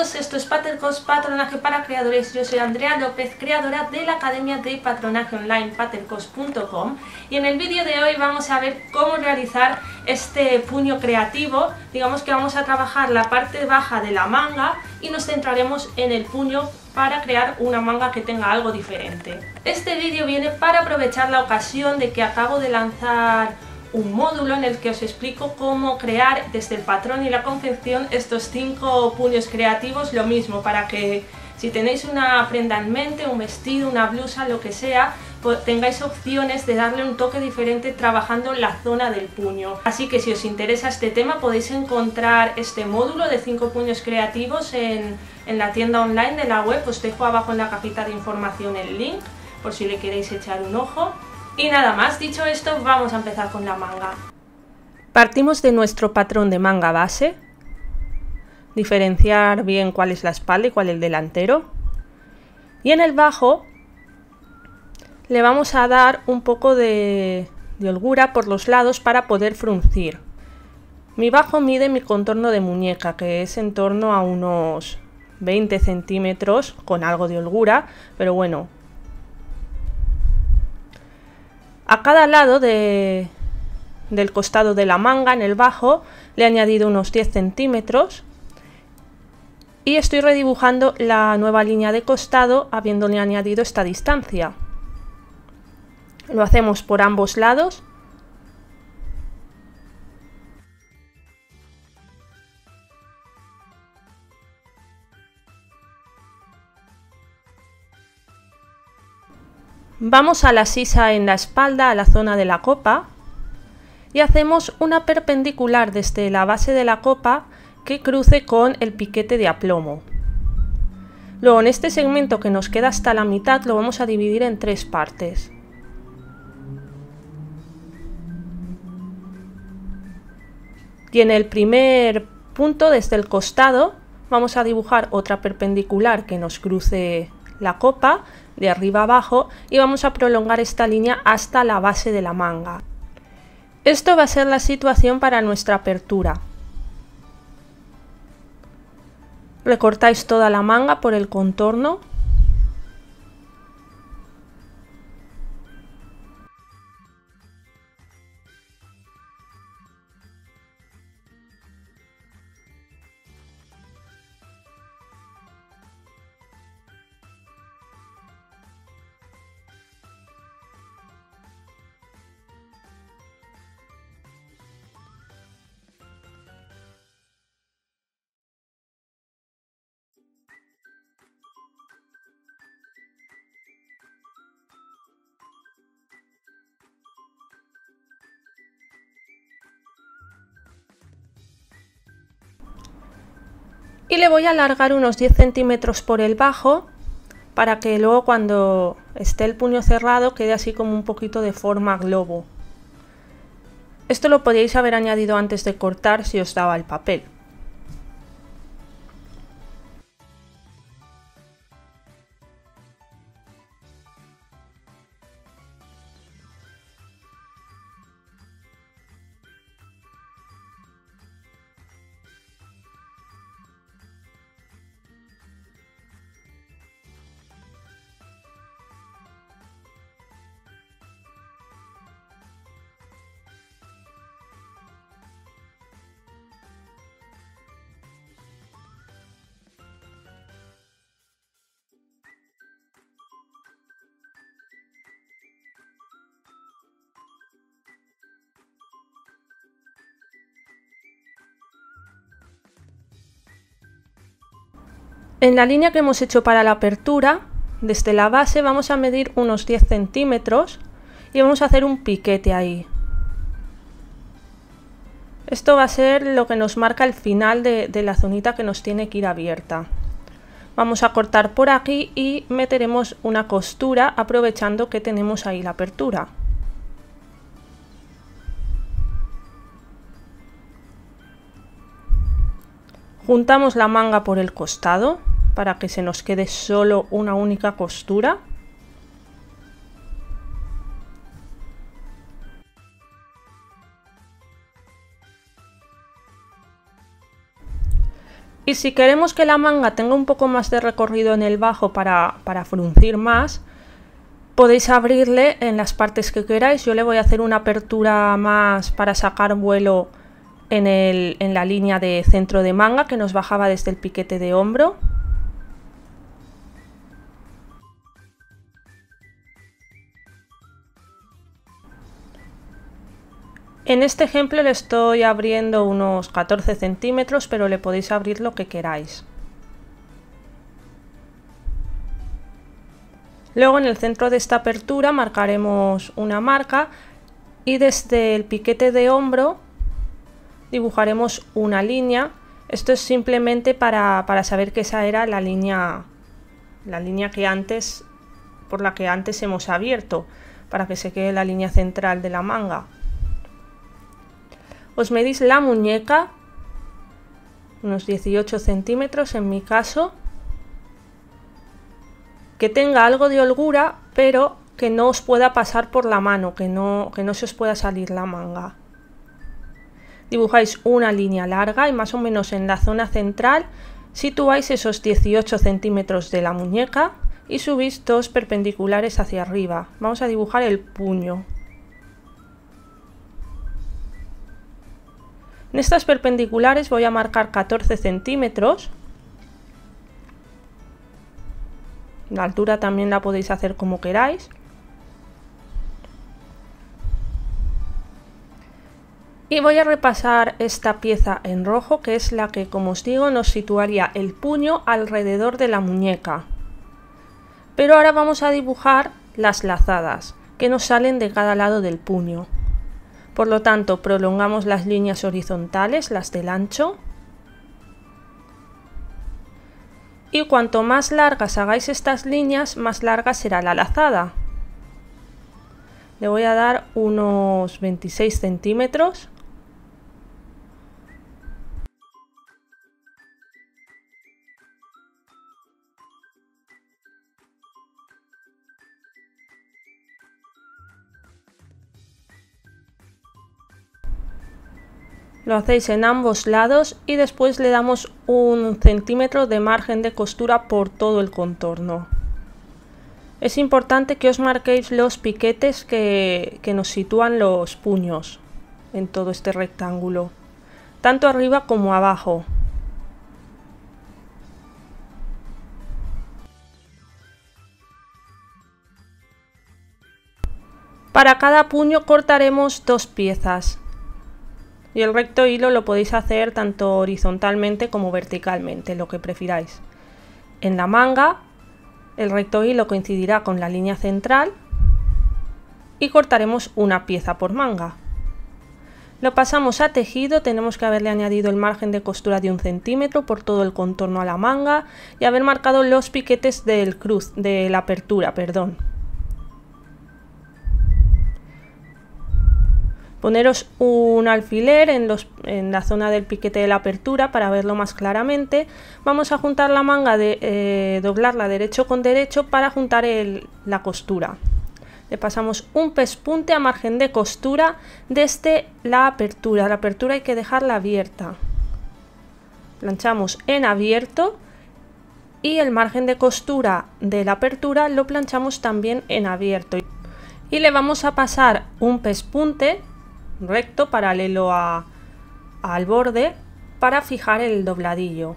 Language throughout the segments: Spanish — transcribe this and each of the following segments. todos, esto es Patronaje para creadores. Yo soy Andrea López, creadora de la Academia de Patronaje Online, patercos.com, y en el vídeo de hoy vamos a ver cómo realizar este puño creativo. Digamos que vamos a trabajar la parte baja de la manga y nos centraremos en el puño para crear una manga que tenga algo diferente. Este vídeo viene para aprovechar la ocasión de que acabo de lanzar un módulo en el que os explico cómo crear desde el patrón y la confección estos 5 puños creativos, lo mismo, para que si tenéis una prenda en mente, un vestido, una blusa, lo que sea, pues tengáis opciones de darle un toque diferente trabajando la zona del puño. Así que si os interesa este tema podéis encontrar este módulo de 5 puños creativos en la tienda online de la web. Os dejo abajo en la cajita de información el link por si le queréis echar un ojo. Y nada más, dicho esto, vamos a empezar con la manga. Partimos de nuestro patrón de manga base, diferenciar bien cuál es la espalda y cuál el delantero. Y en el bajo le vamos a dar un poco de holgura por los lados para poder fruncir. Mi bajo mide mi contorno de muñeca, que es en torno a unos 20 centímetros con algo de holgura, pero bueno. A cada lado del costado de la manga, en el bajo, le he añadido unos 10 centímetros y estoy redibujando la nueva línea de costado habiéndole añadido esta distancia. Lo hacemos por ambos lados. Vamos a la sisa en la espalda, a la zona de la copa, y hacemos una perpendicular desde la base de la copa que cruce con el piquete de aplomo. Luego, en este segmento que nos queda hasta la mitad, lo vamos a dividir en 3 partes. Y en el primer punto, desde el costado, vamos a dibujar otra perpendicular que nos cruce la copa de arriba abajo y vamos a prolongar esta línea hasta la base de la manga. Esto va a ser la situación para nuestra apertura. Recortáis toda la manga por el contorno. Y le voy a alargar unos 10 centímetros por el bajo para que luego cuando esté el puño cerrado quede así como un poquito de forma globo. Esto lo podíais haber añadido antes de cortar si os daba el papel. En la línea que hemos hecho para la apertura, desde la base vamos a medir unos 10 centímetros y vamos a hacer un piquete ahí. Esto va a ser lo que nos marca el final de la zonita que nos tiene que ir abierta. Vamos a cortar por aquí y meteremos una costura aprovechando que tenemos ahí la apertura. Juntamos la manga por el costado para que se nos quede solo una única costura. Y si queremos que la manga tenga un poco más de recorrido en el bajo para fruncir más, podéis abrirle en las partes que queráis. Yo le voy a hacer una apertura más para sacar vuelo en la línea de centro de manga que nos bajaba desde el piquete de hombro. En este ejemplo le estoy abriendo unos 14 centímetros, pero le podéis abrir lo que queráis. Luego en el centro de esta apertura marcaremos una marca y desde el piquete de hombro dibujaremos una línea. Esto es simplemente para saber que esa era la línea que antes, por la que antes hemos abierto, para que se quede la línea central de la manga. Os medís la muñeca, unos 18 centímetros en mi caso, que tenga algo de holgura, pero que no os pueda pasar por la mano, que no se os pueda salir la manga. Dibujáis una línea larga y más o menos en la zona central situáis esos 18 centímetros de la muñeca y subís dos perpendiculares hacia arriba. Vamos a dibujar el puño. En estas perpendiculares voy a marcar 14 centímetros. La altura también la podéis hacer como queráis. Y voy a repasar esta pieza en rojo, que es la que, como os digo, nos situaría el puño alrededor de la muñeca. Pero ahora vamos a dibujar las lazadas que nos salen de cada lado del puño. Por lo tanto, prolongamos las líneas horizontales, las del ancho. Y cuanto más largas hagáis estas líneas, más larga será la lazada. Le voy a dar unos 26 centímetros. Lo hacéis en ambos lados y después le damos un centímetro de margen de costura por todo el contorno. Es importante que os marquéis los piquetes que nos sitúan los puños en todo este rectángulo, tanto arriba como abajo. Para cada puño cortaremos dos piezas. Y el recto hilo lo podéis hacer tanto horizontalmente como verticalmente, lo que prefiráis. En la manga, el recto hilo coincidirá con la línea central y cortaremos una pieza por manga. Lo pasamos a tejido, tenemos que haberle añadido el margen de costura de un centímetro por todo el contorno a la manga y haber marcado los piquetes de la apertura, perdón. Poneros un alfiler en la zona del piquete de la apertura para verlo más claramente. Vamos a juntar la manga, doblarla derecho con derecho para juntar la costura. Le pasamos un pespunte a margen de costura desde la apertura. La apertura hay que dejarla abierta. Planchamos en abierto y el margen de costura de la apertura lo planchamos también en abierto. Y le vamos a pasar un pespunte recto paralelo al borde para fijar el dobladillo.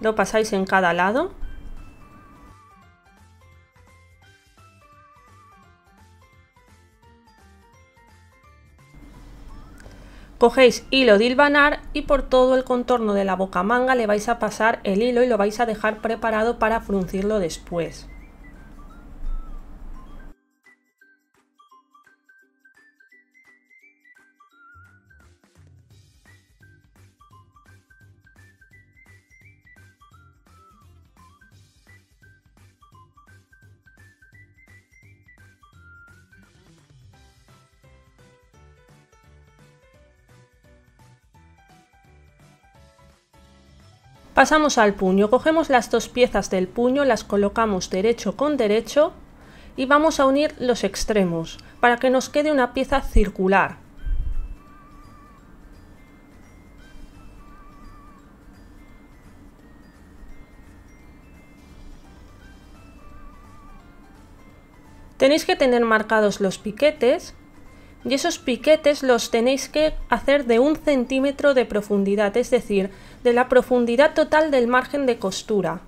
Lo pasáis en cada lado. Cogéis hilo de hilvanar y por todo el contorno de la bocamanga le vais a pasar el hilo y lo vais a dejar preparado para fruncirlo después. Pasamos al puño, cogemos las dos piezas del puño, las colocamos derecho con derecho y vamos a unir los extremos para que nos quede una pieza circular. Tenéis que tener marcados los piquetes y esos piquetes los tenéis que hacer de 1 centímetro de profundidad, es decir, de la profundidad total del margen de costura.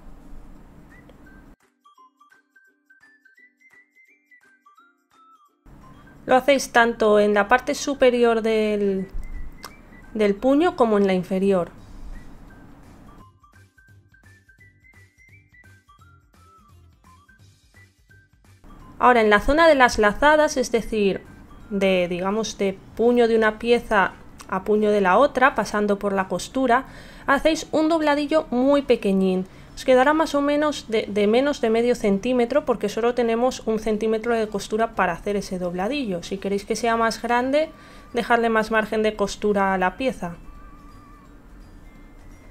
Lo hacéis tanto en la parte superior del puño como en la inferior. Ahora en la zona de las lazadas, es decir, de puño de una pieza a puño de la otra, pasando por la costura, hacéis un dobladillo muy pequeñín. Os quedará más o menos de menos de medio centímetro, porque solo tenemos 1 centímetro de costura para hacer ese dobladillo. Si queréis que sea más grande, dejadle más margen de costura a la pieza.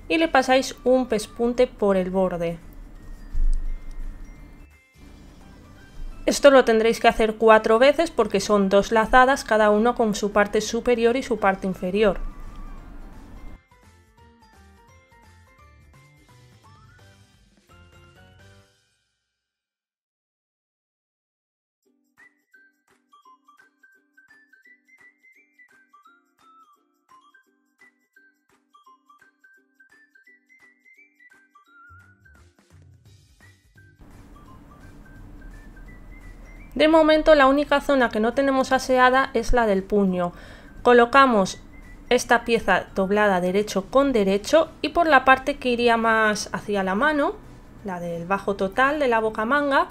Y le pasáis un pespunte por el borde. Esto lo tendréis que hacer 4 veces porque son 2 lazadas, cada uno con su parte superior y su parte inferior. De momento la única zona que no tenemos aseada es la del puño. Colocamos esta pieza doblada derecho con derecho y por la parte que iría más hacia la mano, la del bajo total de la bocamanga,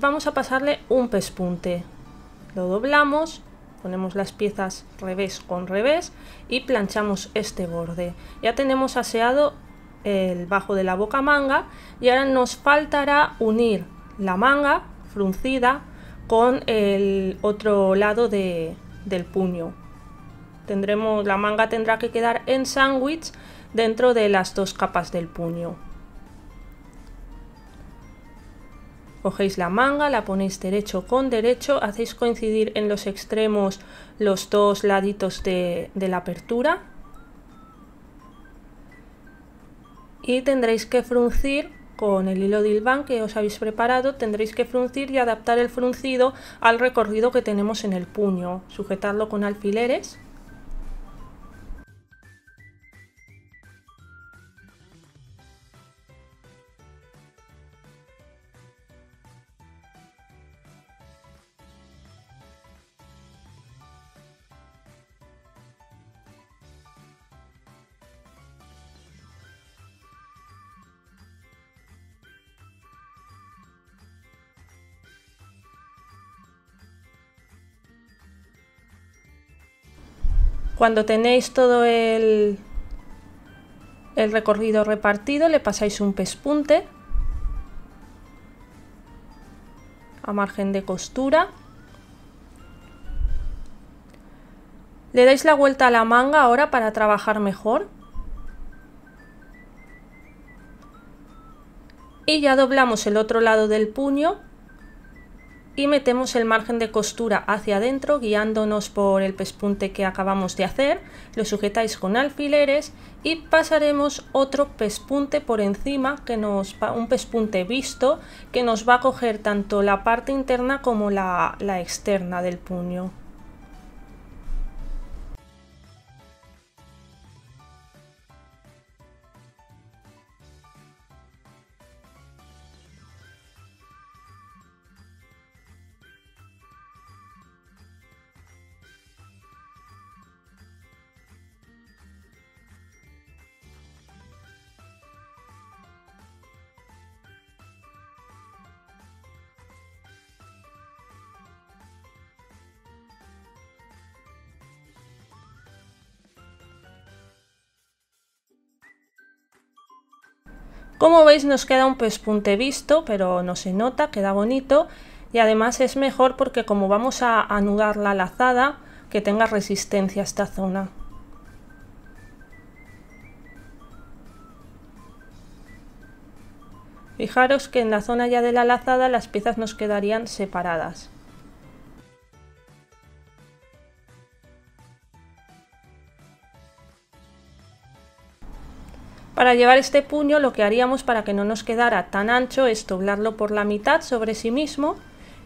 vamos a pasarle un pespunte. Lo doblamos, ponemos las piezas revés con revés y planchamos este borde. Ya tenemos aseado el bajo de la bocamanga y ahora nos faltará unir la manga fruncida con el otro lado del puño. La manga tendrá que quedar en sándwich dentro de las 2 capas del puño. Cogéis la manga, la ponéis derecho con derecho, hacéis coincidir en los extremos los 2 laditos de la apertura y tendréis que fruncir con el hilo de hilván que os habéis preparado. Tendréis que fruncir y adaptar el fruncido al recorrido que tenemos en el puño. Sujetadlo con alfileres. Cuando tenéis todo el recorrido repartido, le pasáis un pespunte a margen de costura. Le dais la vuelta a la manga ahora para trabajar mejor. Y ya doblamos el otro lado del puño y metemos el margen de costura hacia adentro guiándonos por el pespunte que acabamos de hacer, lo sujetáis con alfileres y pasaremos otro pespunte por encima, un pespunte visto que nos va a coger tanto la parte interna como la externa del puño. Como veis nos queda un pespunte visto, pero no se nota, queda bonito y además es mejor porque como vamos a anudar la lazada, que tenga resistencia esta zona. Fijaros que en la zona ya de la lazada las piezas nos quedarían separadas. Para llevar este puño lo que haríamos para que no nos quedara tan ancho es doblarlo por la mitad sobre sí mismo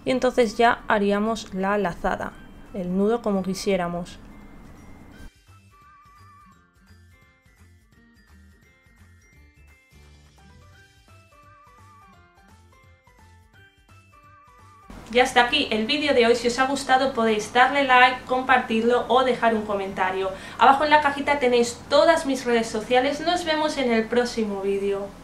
y entonces ya haríamos la lazada, el nudo como quisiéramos. Y hasta aquí el vídeo de hoy. Si os ha gustado podéis darle like, compartirlo o dejar un comentario. Abajo en la cajita tenéis todas mis redes sociales. Nos vemos en el próximo vídeo.